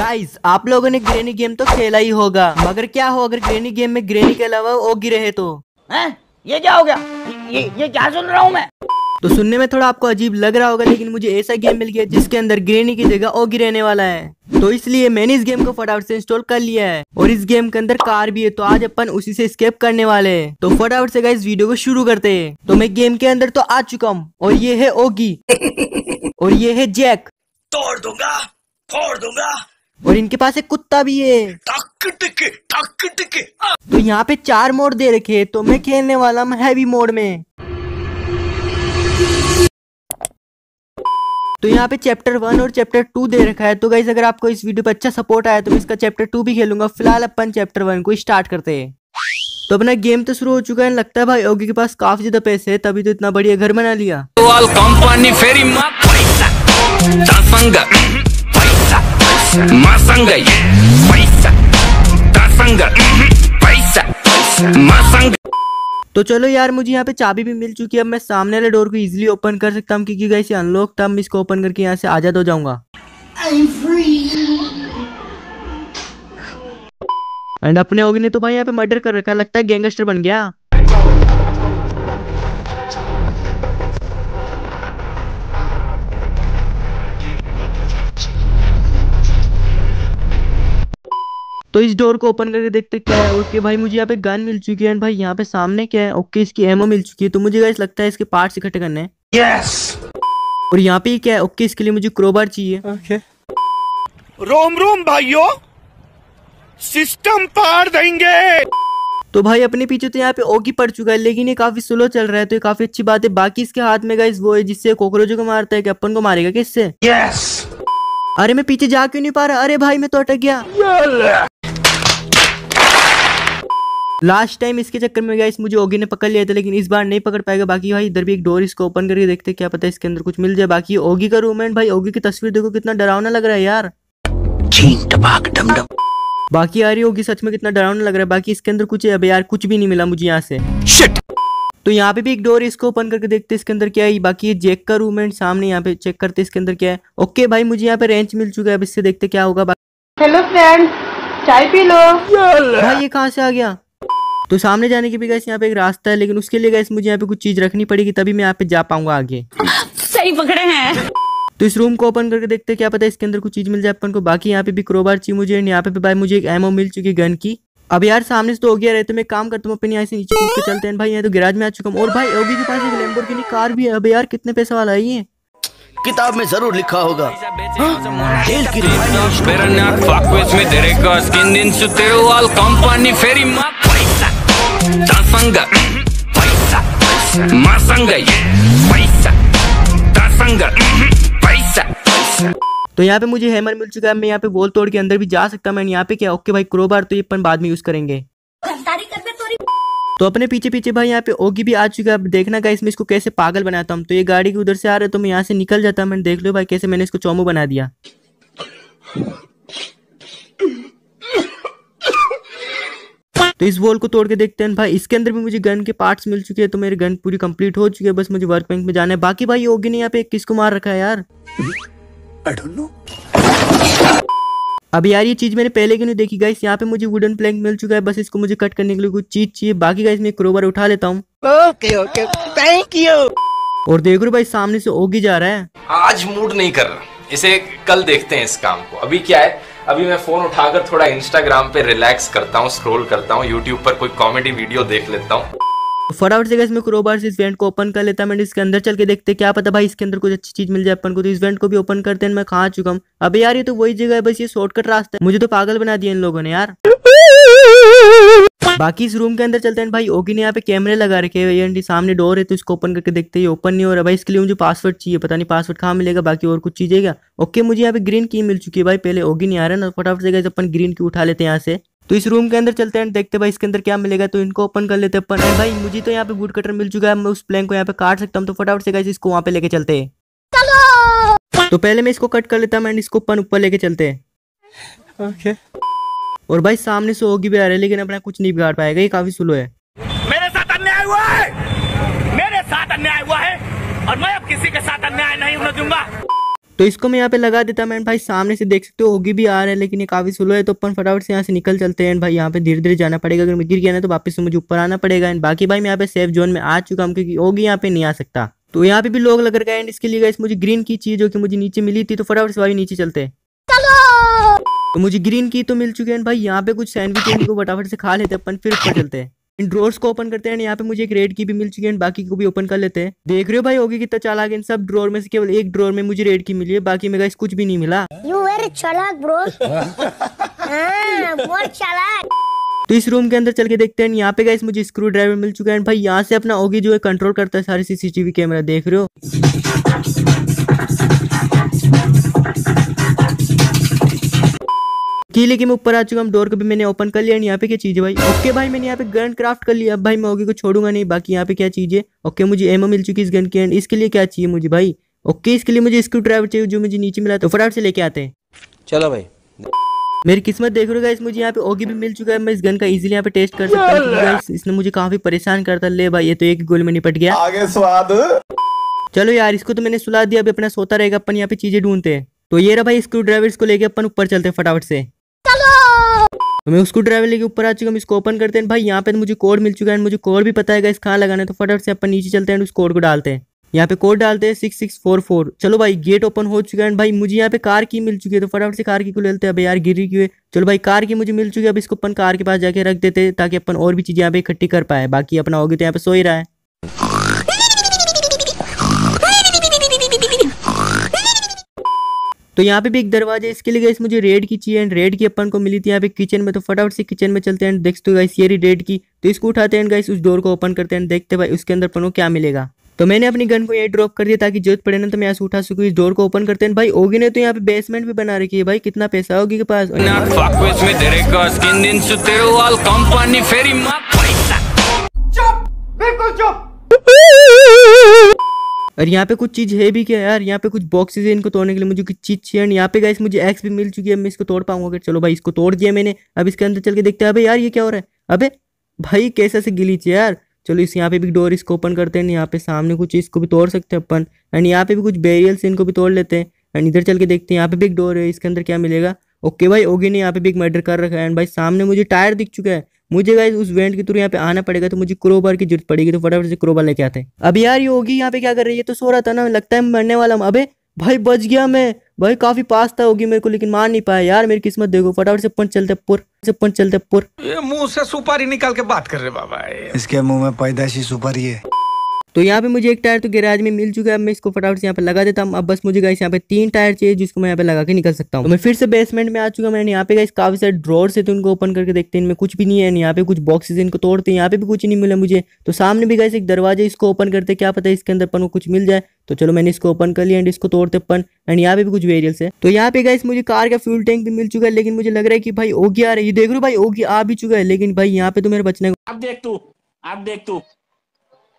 Guys आप लोगों ने ग्रेनी गेम तो खेला ही होगा, मगर क्या हो अगर ग्रेनी गेम में ग्रेनी के अलावा ओगी रहे तो? ये क्या हो गया? ये क्या सुन रहा हूँ मैं? तो सुनने में थोड़ा आपको अजीब लग रहा होगा, लेकिन मुझे ऐसा गेम मिल गया जिसके अंदर ग्रेनी की जगह ओगी रहने वाला है। तो इसलिए मैंने इस गेम को फटाफट से इंस्टॉल कर लिया है और इस गेम के अंदर कार भी है, तो आज अपन उसी से एस्केप करने वाले हैं। तो फटाफट से गाइस वीडियो को शुरू करते हैं। तो मैं गेम के अंदर तो आ चुका हूँ और ये है ओगी और ये है जैक। तोड़ दूंगा, फोड़ दूंगा। और इनके पास एक कुत्ता भी है। टक टक। तो यहाँ पे 4 मोड दे रखे है, तो मैं खेलने वाला हूँ हैवी मोड में। तो यहाँ पे चैप्टर 1 और चैप्टर 2 दे रखा है। तो गाइस अगर आपको इस वीडियो पे अच्छा सपोर्ट आया तो मैं इसका चैप्टर 2 भी खेलूंगा। फिलहाल अपन चैप्टर 1 को स्टार्ट करते हैं। तो अपना गेम तो शुरू हो चुका है। लगता है भाई ओगी के पास काफी ज्यादा पैसे है, तभी तो इतना बढ़िया घर बना लिया। तो चलो यार, मुझे यहाँ पे चाबी भी मिल चुकी है। अब मैं सामने वाले डोर को इजीली ओपन कर सकता हूँ क्योंकि गाइस ये अनलॉक था। मैं इसको ओपन करके यहाँ से आजाद हो जाऊंगा। एंड अपने ओगी ने तो भाई यहाँ पे मर्डर कर रखा, लगता है गैंगस्टर बन गया। तो इस डोर को ओपन करके देखते क्या है। ओके भाई, मुझे यहाँ पे गन मिल चुकी है। एंड भाई यहाँ पे सामने क्या है? ओके, इसकी एमओ मिल चुकी है। तो मुझे गाइस लगता है इसके पार्ट्स इकट्ठे करने हैं। और यहाँ पे क्या है? ओके, इसके लिए मुझे क्रोबार चाहिए। रोम रोम भाइयों, सिस्टम पार देंगे। तो भाई अपने पीछे तो यहाँ पे ओगी पड़ चुका है, लेकिन ये काफी स्लो चल रहा है, तो ये काफी अच्छी बात है। बाकी इसके हाथ में गाइस वो है जिससे कॉकरोचों को मारता है। कि अपन को मारेगा किससे? अरे मैं पीछे जा क्यों नहीं पा रहा? अरे भाई मैं तो अटक गया। लास्ट टाइम इसके चक्कर में गाइस मुझे ओगी ने पकड़ लिया था, लेकिन इस बार नहीं पकड़ पाएगा। बाकी भाई इधर भी एक डोर, इसको ओपन करके देखते क्या पता है इसके अंदर कुछ मिल जाए। बाकी ओगी का रूम। एंड भाई ओगी की तस्वीर देखो, कितना डरावना लग रहा है यार। बाकी यार ये ओगी सच में कितना डरावना लग रहा है। बाकी इसके अंदर कुछ है? अबे यार कुछ भी नहीं मिला मुझे यहाँ से। तो यहाँ पे भी एक डोर, इसको ओपन करके देखते इसके अंदर क्या है। बाकी ये जैक का रूम है। सामने यहाँ पे चेक करते इसके अंदर क्या है। ओके भाई मुझे यहाँ पे रेंच मिल चुका है, अब इससे देखते क्या होगा। हेलो फ्रेंड्स, चाय पी लो। भाई ये कहाँ से आ गया? तो सामने जाने के भी गैस यहाँ पे एक रास्ता है, लेकिन उसके लिए गैस मुझे यहाँ पे कुछ चीज रखनी पड़ेगी, तभी मैं यहाँ पे जा पाऊंगा आगे। सही पकड़े हैं। तो इस रूम को ओपन करके देखते क्या पता है इसके अंदर कुछ चीज मिल जाए अपन को। बाकी यहाँ पे भी क्रोबार चाहिए मुझे। यहाँ पे भी भाई मुझे एक एमओ मिल चुकी है गन की। अब यार सामने से तो ओगी आ रहे, तो मैं काम करता हूँ अपने यहाँ से नीचे कूद के चलते हैं। भाई यहाँ तो गैराज में आ चुका हूँ। और भाई ओगी के पास एक लैम्बोर्गिनी कार भी है। अब यार कितने पैसे वाला है ये? किताब में जरूर लिखा होगा। तो यहाँ पे मुझे हैमर मिल चुका है। मैं यहाँ पे वॉल तोड़ के अंदर भी जा सकता हूँ। मैं यहाँ पे क्या? ओके भाई क्रोबार तो ये अपन बाद में यूज करेंगे। तो अपने पीछे पीछे भाई यहाँ पे ओगी भी आ चुका है। अब देखना गाइस मैं इसको कैसे पागल बनाता हूँ। तो ये गाड़ी के उधर से आ रहा है, तो मैं यहाँ से निकल जाता हूँ। मैंने देख लो भाई कैसे मैंने इसको चौमू बना दिया। तो इस वॉल को तोड़ के देखते हैं। भाई इसके अंदर भी मुझे गन के पार्ट्स मिल चुके हैं, तो मेरी गन पूरी कंप्लीट हो चुकी है। बस मुझे वर्क बैंक में जाना है। बाकी भाई ओगी ने यहाँ पे किसको मार रखा है यार? I don't know. अब यार ये चीज मैंने पहले क्यों नहीं देखी? गाइस यहाँ पे मुझे वुडन प्लैंक मिल चुका है, बस इसको मुझे कट करने के लिए कुछ चीज चाहिए। बाकी गाइस मैं क्रोबार उठा लेता हूँ। Okay okay thank you. और देख रो भाई सामने से ओगी जा रहा है। आज मूड नहीं कर रहा, इसे कल देखते हैं इस काम को। अभी क्या है, अभी मैं फोन उठाकर थोड़ा इंस्टाग्राम पे रिलैक्स करता हूँ, स्क्रॉल करता हूँ, यूट्यूब पर कोई कॉमेडी वीडियो देख लेता हूँ। फटाफट से गाइस मैं क्रोबार से इस वेंट को ओपन कर लेता हूँ। मैंने इसके अंदर चल के देखते क्या पता भाई इसके अंदर कुछ अच्छी चीज मिल जाए अपन को। तो इस वेंट को भी ओपन करते हैं। मैं कहाँ आ चुका हूँ? अबे यार ये तो वही जगह है, बस ये शॉर्टकट रास्ता है। मुझे तो पागल बना दिया इन लोगों ने यार। बाकी इस रूम के अंदर चलते हैं। भाई ओगी ने यहाँ पे कैमरे लगा रखे हैं। सामने डोर है, तो इसको ओपन करके देखते हैं। ओपन नहीं हो रहा। भाई इसके लिए मुझे पासवर्ड चाहिए, पता नहीं पासवर्ड कहाँ मिलेगा। बाकी और कुछ चीजें क्या? ओके मुझे यहाँ पे ग्रीन की मिल चुकी है। भाई पहले ओगी नहीं आ रहा ना, फटाफट से गाइस अपन ग्रीन की उठा लेते हैं यहाँ से। तो इस रूम के अंदर चलते हैं, देखते भाई इसके अंदर क्या मिलेगा। तो इनको ओपन कर लेते हैं अपन। भाई मुझे तो यहाँ पे वुड कटर मिल चुका है, मैं उस प्लैंक को यहाँ पे काट सकता हूँ। तो फटाफट से गाइस इसको वहाँ पे लेके चलते हैं। चलो तो पहले मैं इसको कट कर लेता हूँ एंड इसको अपन ऊपर लेके चलते हैं। ओके। और भाई सामने से ओगी भी आ रहा है, लेकिन अपना कुछ नहीं बिगाड़ पाएगा, ये काफी स्लो है। मेरे साथ अन्याय हुआ है, मेरे साथ अन्याय हुआ है, और मैं अब किसी के साथ अन्याय नहीं होने दूंगा। तो इसको मैं यहाँ पे लगा देता हूँ एंड भाई सामने से देख सकते हो ओगी भी आ रहा है, लेकिन ये काफ़ी स्लो है। तो अपन फटाफट से यहाँ से निकल चलते हैं एंड भाई यहाँ पे धीरे धीरे जाना पड़ेगा। अगर मैं गिर गया ना तो वापस से मुझे ऊपर आना पड़ेगा। एंड बाकी भाई मैं यहाँ पे सेफ जोन में आ चुका हूँ क्योंकि ओगी यहाँ पे नहीं आ सकता। तो यहाँ पे भी लोग लग रहा है एंड इसके लिए गाइस मुझे ग्रीन की चीज जो कि मुझे नीचे मिली थी, तो फटाफट से भाई नीचे चलते हैं। तो मुझे ग्रीन की तो मिल चुकी है एंड भाई यहाँ पे कुछ सैंडविच को फटाफट से खा लेते हैं अपन, फिर ऊपर चलते हैं। इन ड्रॉर्स को ओपन करते हैं एंड यहाँ पे मुझे एक रेड की भी मिल चुकी है एंड बाकी को भी ओपन कर लेते हैं। देख रहे हो भाई होगी कितना चालाक, इन सब ड्रॉर में से केवल एक ड्रॉर में मुझे रेड की मिली है, बाकी मेरा कुछ भी नहीं मिला। तो इस रूम के अंदर चल के देखते हैं। यहाँ पे गाइस मुझे स्क्रू ड्राइवर मिल चुका है एंड भाई यहाँ से अपना ओगी जो है कंट्रोल करता है सारे सीसीटीवी कैमरा, देख रहे हो। कीले के मैं ऊपर आ चुका हूँ, डोर को भी मैंने ओपन कर लिया एंड यहाँ पे क्या चीज है भाई। ओके भाई मैंने यहाँ पे गन क्राफ्ट कर लिया, अब भाई मैं ओगी को छोड़ूंगा नहीं। बाकी यहाँ पे क्या चीज है, ओके मुझे एमओ मिल चुकी है इस गन की एंड इसके लिए क्या चाहिए मुझे भाई, ओके इसके लिए मुझे स्क्रू ड्राइवर चाहिए जो मुझे नीचे मिला, तो फटाफट से लेके आते हैं। चलो भाई मेरी किस्मत देख रहे हो गाइस, मुझे यहाँ पे ओगी भी मिल चुका है। मैं इस गन का इजीली यहाँ पे टेस्ट कर सकता हूँ गाइस, इसने मुझे काफी परेशान करता। ले भाई ये तो एक गोल में निपट गया, आगे स्वाद। चलो यार इसको तो मैंने सुला दिया, अभी अपना सोता रहेगा। अपन यहाँ पे चीजें ढूंढते हैं। तो ये रहा भाई स्क्रू ड्राइवर, इसको लेके अपन ऊपर चलते हैं फटाफट से। तो मैं उसको ड्राइवर लेके ऊपर आ चुका हूँ, इसको ओपन करते हैं। भाई यहाँ पे मुझे कोड मिल चुका है, मुझे कोड भी पता है गाइस कहाँ लगाना है, तो फटाफट से अपन नीचे चलते हैं। उस कोड को डालते हैं, यहाँ पे कोड डालते हैं 6644। चलो भाई गेट ओपन हो चुका है। भाई मुझे यहाँ पे कार की मिल चुकी है, तो फटाफट से कार की को ले लेते हैं। अबे यार गिरी क्यों है। चलो भाई कार की मुझे मिल चुकी है, अब इसको अपन कार के पास जाके रख देते हैं ताकि अपन और भी चीजें यहाँ पे इकट्ठी कर पाए। बाकी अपना होगी तो यहाँ पे सो ही रहा है। तो यहाँ पे भी एक दरवाजा है, इसके लिए गाइस मुझे रेड की चाहिए एंड रेड की अपन को मिली थी यहाँ पे किचन में। तो फटाफट से किचन में चलते हैं, देखते हो गाइस ये रेड की, तो इसको उठाते हैं गाइस, उस डोर को ओपन करते हैं, देखते भाई उसके अंदर अपन को क्या मिलेगा। तो मैंने अपनी गन को ये ड्रॉप कर दिया ताकि जरूरत पड़े ना तो मैं यहाँ से उठा सकूँ। इस डोर को ओपन करते हैं। भाई ओगी ने तो यहाँ पे बेसमेंट भी बना रखी है, भाई कितना पैसा होगी के पास। और यहाँ पे कुछ चीज है भी क्या यार, यहाँ पे कुछ बॉक्सेस है, इनको तोड़ने के लिए मुझे कुछ चीज चाहिए। यहाँ पे गाइस मुझे एक्स भी मिल चुकी है, मैं इसको तोड़ पाऊंगा। चलो भाई इसको तोड़ दिया मैंने, अब इसके अंदर चल के देखते हैं। अबे यार ये क्या हो रहा है, अबे भाई कैसा से गिलीच है यार। चलो इस यहाँ पे भी डोर इसको ओपन करते हैं। यहाँ पे सामने कुछ इसको भी तोड़ सकते हैं अपन एंड यहाँ पे भी कुछ बैरियल्स इनको भी तोड़ लेते हैं एंड इधर चल के देखते हैं। यहाँ पे भी एक डोर है, इसके अंदर क्या मिलेगा। ओके भाई ओगी ने यहाँ पे भी एक मर्डर कर रखा है एंड भाई सामने मुझे टायर दिख चुका है। मुझे गाइस उस वेंट के थ्रू यहाँ पे आना पड़ेगा, तो मुझे क्रोबार की जरूरत पड़ेगी, तो फटाफट से क्रोबार लेके आते हैं। अब यार ये होगी यहाँ पे क्या कर रही है, तो सो रहा था ना, लगता है मरने वाला हूँ। अबे भाई बच गया मैं, भाई काफी पास था होगी मेरे को, लेकिन मार नहीं पाया यार, मेरी किस्मत देखो। फटाफट से पंच चलते पुर से पंच चलते पुर। ये मुंह से सुपारी निकाल के बात कर रहे बाबा, इसके मुंह में पैदाशी सुपारी है। तो यहाँ पे मुझे एक टायर तो गैराज में मिल चुका है, अब मैं इसको फटाफट से यहाँ पे लगा देता हूँ। अब बस मुझे गाइस यहाँ पे 3 टायर चाहिए जिसको मैं यहाँ पे लगा के निकल सकता हूँ। तो मैं फिर से बेसमेंट में आ चुका हूँ। मैंने यहाँ पे गाइस काफी सारे ड्रॉर्स है, तो इनको ओपन करके देखते हैं, इनमें कुछ भी नहीं है। यहाँ पे कुछ बॉक्सेस इनको तोड़ते हैं, यहाँ पे भी कुछ नहीं मिला मुझे। तो सामने भी गाइस एक दरवाजा, इसको ओपन करते, क्या पता है इसके अंदर अपन को कुछ मिल जाए। तो चलो मैंने इसको ओपन कर लिया एंड इसको तोड़ते अपन एंड यहाँ पे भी कुछ वेरियल्स है। तो यहाँ पे गाइस मुझे कार का फ्यूल टैंक भी मिल चुका है, लेकिन मुझे लग रहा है कि भाई ओगी आ रही है। देख लो भाई ओगी आ भी चुका है, लेकिन भाई यहाँ पे तो मेरे बचने को। अब देख तू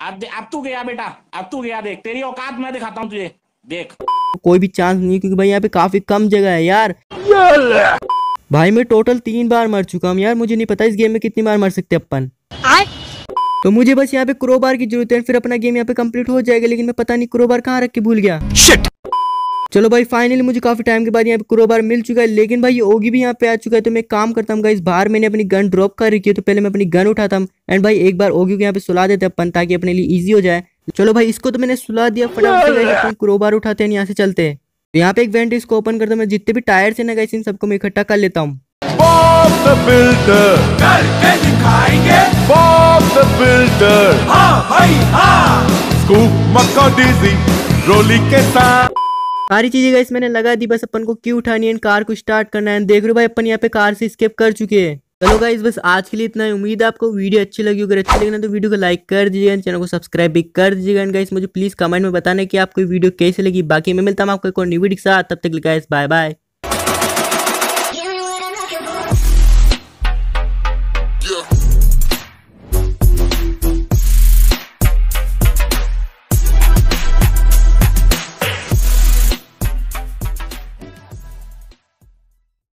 अब तू गया बेटा, अब तू गया, देख तेरी औकात मैं दिखाता हूँ तुझे, देख। कोई भी चांस नहीं क्योंकि भाई यहाँ पे काफी कम जगह है यार। भाई मैं टोटल 3 बार मर चुका हूँ यार, मुझे नहीं पता इस गेम में कितनी बार मर सकते अपन। तो मुझे बस यहाँ पे क्रोबार की जरूरत है, फिर अपना गेम यहाँ पे कंप्लीट हो जाएगा। लेकिन मैं पता नहीं क्रोबार कहाँ रख के भूल गया। चलो भाई फाइनली मुझे काफी टाइम के बाद यहाँ पे क्रोबार मिल चुका है, लेकिन भाई ये ओगी भी यहाँ पे आ चुका है। तो मैं काम करता हूँ गाइस, बाहर मैंने अपनी गन ड्रॉप कर रखी है, तो पहले मैं अपनी गन उठाता हूँ एंड भाई एक बार ओगी को यहाँ पे सुला देते हैं अपन ताकि अपने लिए इजी हो जाए। चलो भाई इसको तो मैंने सुला दिया, फटाफट से क्रोबार उठाते हैं, यहाँ से चलते हैं। तो यहाँ पे एक वेंट, इसको ओपन करता हूँ। मैं जितने भी टायर्स है ना गाइस इन सबको मैं इकट्ठा कर लेता हूँ। सारी चीजें गाइस मैंने लगा दी, बस अपन को क्यों उठानी है, कार को स्टार्ट करना है। देख रहे हो भाई अपन यहाँ पे कार से स्केप कर चुके हैं। चलो गाइस बस आज के लिए इतना ही। उम्मीद है आपको वीडियो अच्छी लगी। अगर अच्छी लगी ना तो वीडियो को लाइक कर दीजिएगा, चैनल को सब्सक्राइब भी कर दीजिएगा एंड गाइस मुझे प्लीज कमेंट में बताना कि आपको वीडियो कैसे लगी। बाकी मैं मिलता हूँ आपको एक और न्यू वीडियो के साथ, तब तक गाइस बाय बाय।